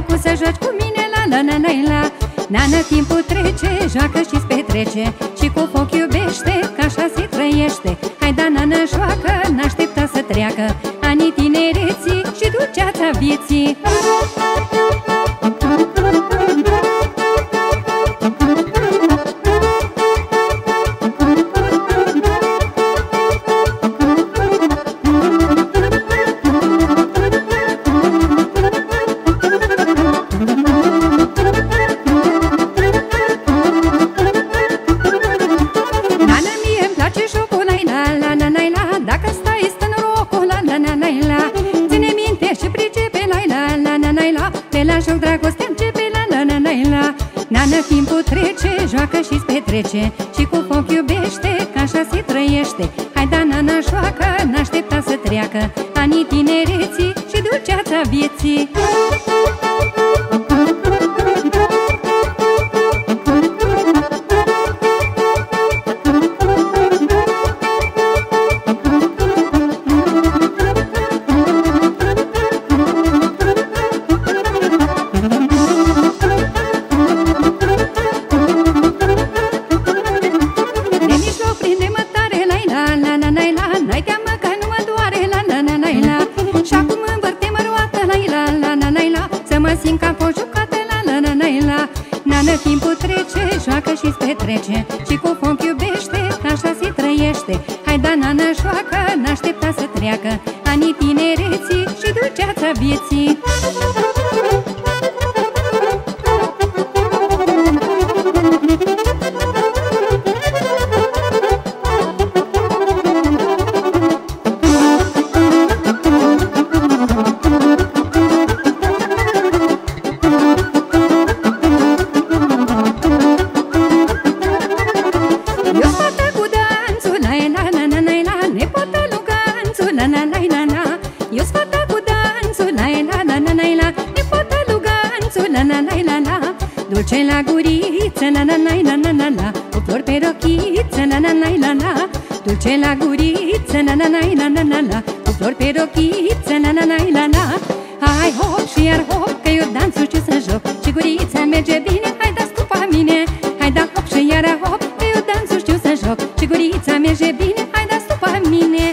locul să joci cu mine, la la la la la. Nana, timpul trece, joacă și-ți petrece, și cu foc iubește, că așa se trăiește. Hai da, nana, joacă, n-aștepta să treacă anii tinereții și dulceața vieții. Nana, timpul trece, joacă și-ți petrece, și cu foc iubește, că așa se trăiește. Hai da, nana, joacă, n-aștepta să treacă anii tinereții și dulceața vieții. Timpul trece, joacă și-ți petrece, și cu foc iubește, că așa se trăiește. Hai da, nana, joacă, n-aștepta să treacă anii tinereții și dulceața vieții. Eu-s fata cu dansul, la la la la la la, nepota lui Ganțu, la la la la la, dulce la guriță, la la la la la la la, cu flori pe rochiță, la la la la la, dulce la guriță, la la la la la la la, cu flori pe rochiță, la la la la la. Hai hop și iar hop, că eu dansul știu să joc, și gurița merge bine, hai da stupa mine. Hai da hop și iar hop, că eu dansul știu să joc, și gurița merge bine, hai da stupa mine.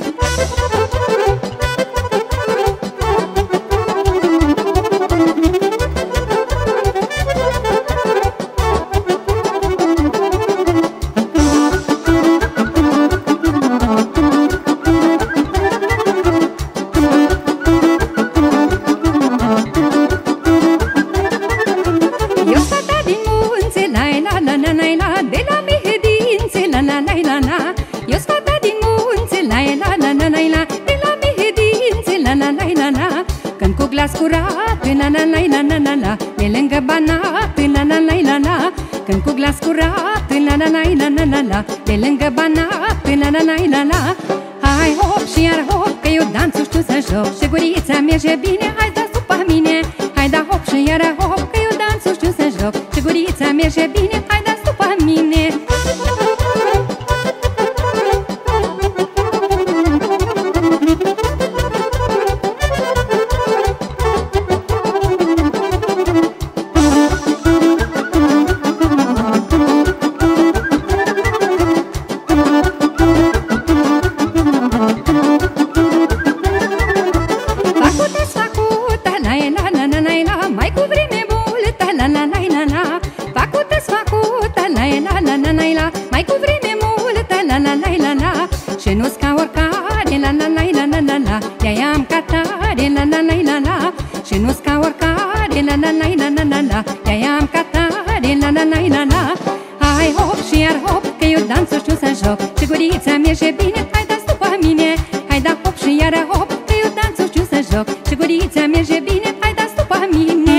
Eu-s fata din munți, la la la la la la, de la Mehedințe, la la la la la, când cu glas curat, la la la la la la la, pe lângă Banat, la la la la la, când cu glas curat, la la la la la la la, pe lângă Banat, la la la la la. Hai hop și iar hop, că eu dansul știu să joc, și gurița merge bine, hai da stupa mine. Hai da hop și iar hop, că eu dansul știu să joc, și gurița merge bine, hai da stupa mine. Mai cu vreme multă, la la la la la, și nu-s ca oricare, la la la la la la la, de-aia am ca tare, la la la la la, și nu-s ca oricare, la la la la la la la, de-aia am ca tare, la la la la la. Hai hop și iar hop, că eu dansul știu să joc, și gurița merge bine, hai da stupa mine. Hai da hop și iar hop, că eu dansul știu să joc, și gurița merge bine, hai da stupa mine.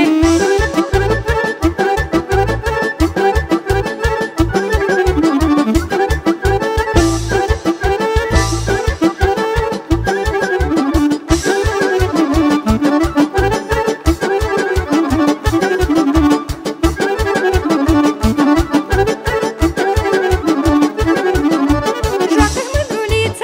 Joacă mândruliță,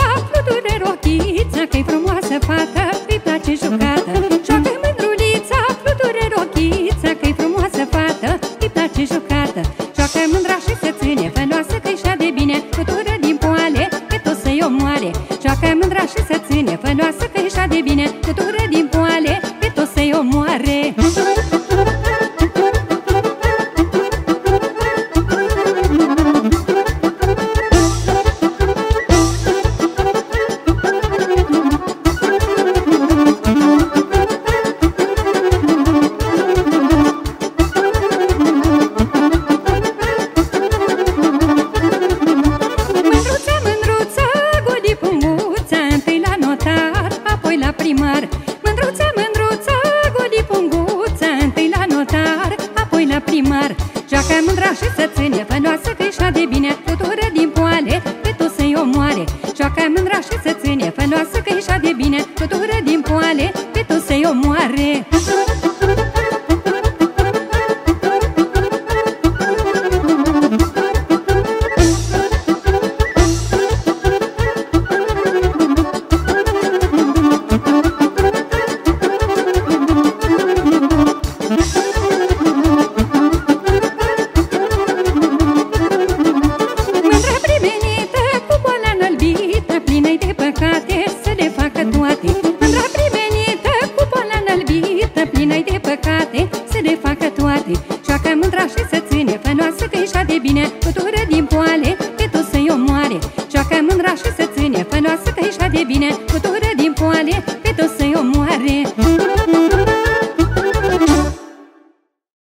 comoare. Mândruța, mândruța, goli punguța, întâi la notar, apoi la primar. Joacă mândra și să ține, fănoasă că așa de bine, tutură din poale, pe toți să-i omoare. Joacă mândra și să ține, fănoasă că așa de bine, tutură din poale, pe toți să-i omoare. Să le facă toate. Mândra privenită, cu boala înălbită, plină-i de păcate, să le facă toate. Joacă mândra și să ține, fănoasă că așa de bine, tutură din poale, pe toți să-i omoare. Joacă mândra și să ține, fănoasă că așa de bine, tutură din poale.